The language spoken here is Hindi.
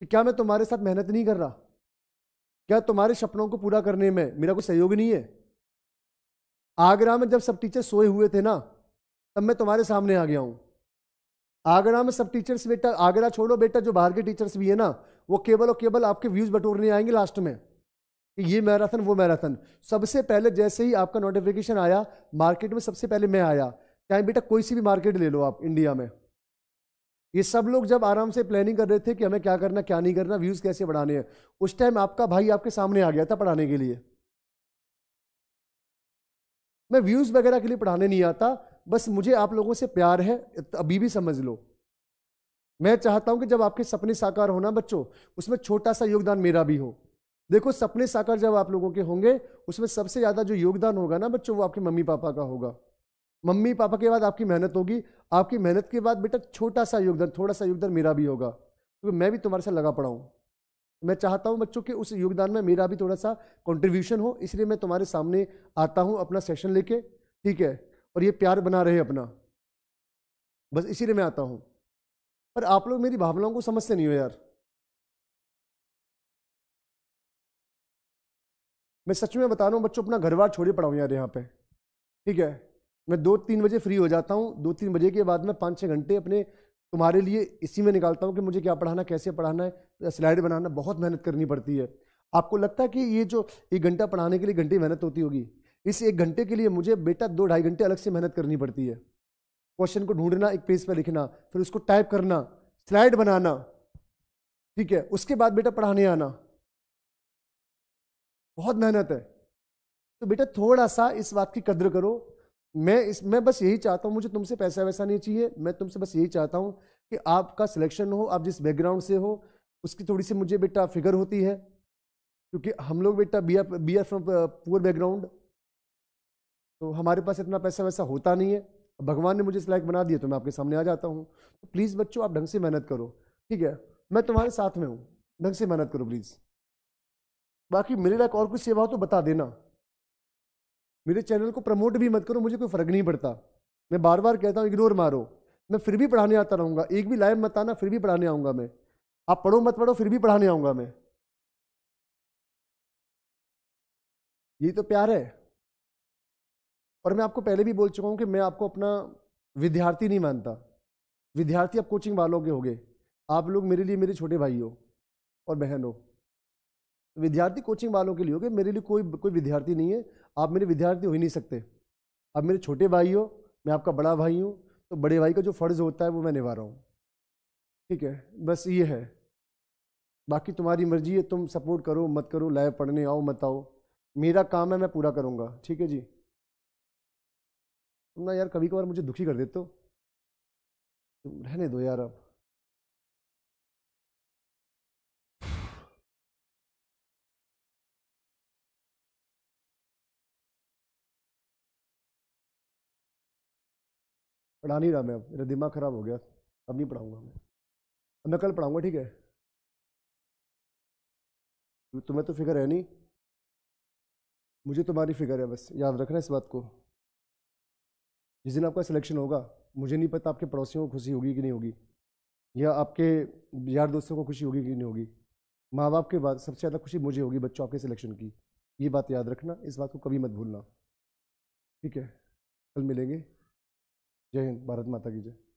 कि क्या मैं तुम्हारे साथ मेहनत नहीं कर रहा, क्या तुम्हारे सपनों को पूरा करने में मेरा कोई सहयोग नहीं है। आगरा में जब सब टीचर सोए हुए थे ना, तब मैं तुम्हारे सामने आ गया हूँ। आगरा में सब टीचर्स, बेटा आगरा छोड़ो बेटा, जो बाहर के टीचर्स भी है ना, वो केवल और केवल आपके व्यूज़ बटोरने आएंगे लास्ट में कि ये मैराथन वो मैराथन। सबसे पहले जैसे ही आपका नोटिफिकेशन आया मार्केट में, सबसे पहले मैं आया। चाहे बेटा कोई सी भी मार्केट ले लो आप इंडिया में, ये सब लोग जब आराम से प्लानिंग कर रहे थे कि हमें क्या करना क्या नहीं करना, व्यूज़ कैसे बढ़ाने हैं, उस टाइम आपका भाई आपके सामने आ गया था पढ़ाने के लिए। मैं व्यूज़ वगैरह के लिए पढ़ाने नहीं आता, बस मुझे आप लोगों से प्यार है, अभी भी समझ लो। मैं चाहता हूं कि जब आपके सपने साकार होना बच्चों, उसमें छोटा सा योगदान मेरा भी हो। देखो सपने साकार जब आप लोगों के होंगे, उसमें सबसे ज़्यादा जो योगदान होगा ना बच्चों, वो आपके मम्मी पापा का होगा। मम्मी पापा के बाद आपकी मेहनत होगी, आपकी मेहनत के बाद बेटा छोटा सा योगदान, थोड़ा सा योगदान मेरा भी होगा, क्योंकि मैं भी तुम्हारे साथ लगा पड़ा हूँ। मैं चाहता हूँ बच्चों के उस योगदान में मेरा भी थोड़ा सा कंट्रीब्यूशन हो, इसलिए मैं तुम्हारे सामने आता हूँ अपना सेशन लेके, ठीक है, और ये प्यार बना रहे अपना, बस इसीलिए मैं आता हूँ। पर आप लोग मेरी भावनाओं को समझते नहीं हो यार। मैं सच में बता रहा हूँ बच्चों, अपना घरवार छोड़े पड़ा हूँ यार यहाँ पे, ठीक है। मैं 2-3 बजे फ्री हो जाता हूँ, 2-3 बजे के बाद मैं 5-6 घंटे अपने तुम्हारे लिए इसी में निकालता हूँ कि मुझे क्या पढ़ाना, कैसे पढ़ाना है। स्लाइड बनाना बहुत मेहनत करनी पड़ती है। आपको लगता है कि ये जो 1 घंटा पढ़ाने के लिए घंटे मेहनत होती होगी, इस 1 घंटे के लिए मुझे बेटा 2-2.5 घंटे अलग से मेहनत करनी पड़ती है। क्वेश्चन को ढूंढना, एक पेज पर लिखना, फिर उसको टाइप करना, स्लाइड बनाना, ठीक है, उसके बाद बेटा पढ़ाने आना, बहुत मेहनत है। तो बेटा थोड़ा सा इस बात की कद्र करो। मैं बस यही चाहता हूँ, मुझे तुमसे पैसा वैसा नहीं चाहिए। मैं तुमसे बस यही चाहता हूँ कि आपका सिलेक्शन हो, आप जिस बैकग्राउंड से हो उसकी थोड़ी सी मुझे बेटा फिक्र होती है, क्योंकि हम लोग बेटा B are from poor background, तो हमारे पास इतना पैसा वैसा होता नहीं है। भगवान ने मुझे इस लायक बना दिया तो मैं आपके सामने आ जाता हूँ। तो प्लीज़ बच्चों आप ढंग से मेहनत करो, ठीक है, मैं तुम्हारे साथ में हूँ, ढंग से मेहनत करो प्लीज़। बाकी मेरे लायक और कुछ सेवा हो तो बता देना। मेरे चैनल को प्रमोट भी मत करो, मुझे कोई फ़र्क नहीं पड़ता। मैं बार बार कहता हूँ इग्नोर मारो, मैं फिर भी पढ़ाने आता रहूँगा। एक भी लाइन मत आना, फिर भी पढ़ाने आऊँगा मैं। आप पढ़ो मत पढ़ो, फिर भी पढ़ाने आऊँगा मैं। यही तो प्यार है। और मैं आपको पहले भी बोल चुका हूँ कि मैं आपको अपना विद्यार्थी नहीं मानता। विद्यार्थी आप कोचिंग वालों के होगे, आप लोग मेरे लिए मेरे छोटे भाई हो और बहन हो। विद्यार्थी कोचिंग वालों के लिए होगे, मेरे लिए कोई विद्यार्थी नहीं है। आप मेरे विद्यार्थी हो ही नहीं सकते। आप मेरे छोटे भाई हो, मैं आपका बड़ा भाई हूँ, तो बड़े भाई का जो फ़र्ज़ होता है वो मैं निभा रहा हूँ, ठीक है, बस ये है। बाकी तुम्हारी मर्जी है, तुम सपोर्ट करो मत करो, लाइव पढ़ने आओ मत आओ, मेरा काम है, मैं पूरा करूँगा, ठीक है जी। तुम ना यार कभी कभार मुझे दुखी कर देते हो, तुम रहने दो यार। आप पढ़ा नहीं रहा मैं, मेरा दिमाग ख़राब हो गया, अब नहीं पढ़ाऊंगा मैं। अब मैं कल पढ़ाऊंगा, ठीक है। तुम्हें तो फिक्र है नहीं, मुझे तुम्हारी फिक्र है, बस याद रखना इस बात को। जिस दिन आपका सिलेक्शन होगा, मुझे नहीं पता आपके पड़ोसियों को खुशी होगी कि नहीं होगी, या आपके यार दोस्तों को खुशी होगी कि नहीं होगी। माँ बाप के बाद सबसे ज़्यादा खुशी मुझे होगी बच्चों आपके सिलेक्शन की। ये बात याद रखना, इस बात को कभी मत भूलना, ठीक है। कल मिलेंगे। जय हिंद, भारत माता की जय।